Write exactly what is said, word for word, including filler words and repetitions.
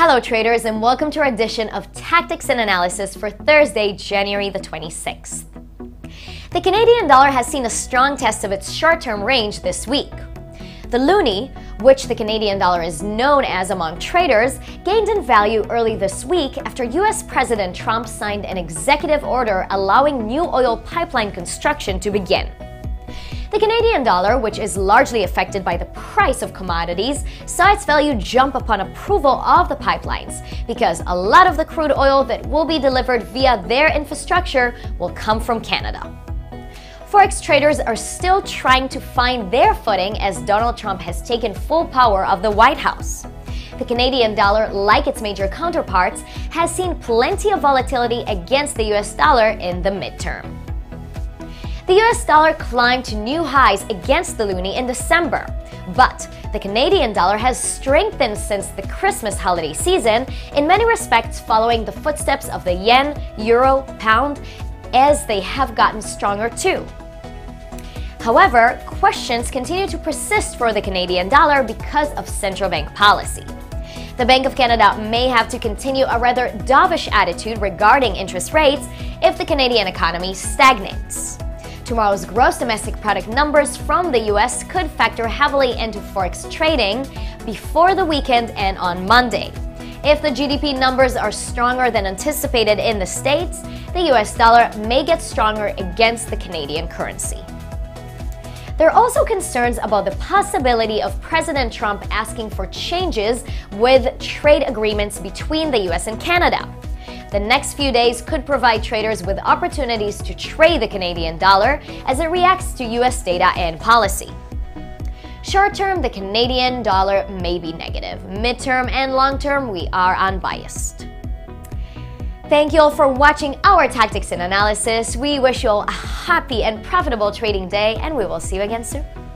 Hello traders, and welcome to our edition of Tactics and Analysis for Thursday, January the twenty-sixth. The Canadian dollar has seen a strong test of its short-term range this week. The loonie, which the Canadian dollar is known as among traders, gained in value early this week after U S President Trump signed an executive order allowing new oil pipeline construction to begin. The Canadian dollar, which is largely affected by the price of commodities, saw its value jump upon approval of the pipelines, because a lot of the crude oil that will be delivered via their infrastructure will come from Canada. Forex traders are still trying to find their footing as Donald Trump has taken full power of the White House. The Canadian dollar, like its major counterparts, has seen plenty of volatility against the U S dollar in the midterm. The U S dollar climbed to new highs against the loonie in December, but the Canadian dollar has strengthened since the Christmas holiday season, in many respects following the footsteps of the yen, euro, pound, as they have gotten stronger too. However, questions continue to persist for the Canadian dollar because of central bank policy. The Bank of Canada may have to continue a rather dovish attitude regarding interest rates if the Canadian economy stagnates. Tomorrow's gross domestic product numbers from the U S could factor heavily into forex trading before the weekend and on Monday. If the G D P numbers are stronger than anticipated in the States, the U S dollar may get stronger against the Canadian currency. There are also concerns about the possibility of President Trump asking for changes with trade agreements between the U S and Canada. The next few days could provide traders with opportunities to trade the Canadian dollar as it reacts to U S data and policy. Short-term, the Canadian dollar may be negative. Mid-term and long-term, we are unbiased. Thank you all for watching our Tactics and Analysis. We wish you all a happy and profitable trading day, and we will see you again soon.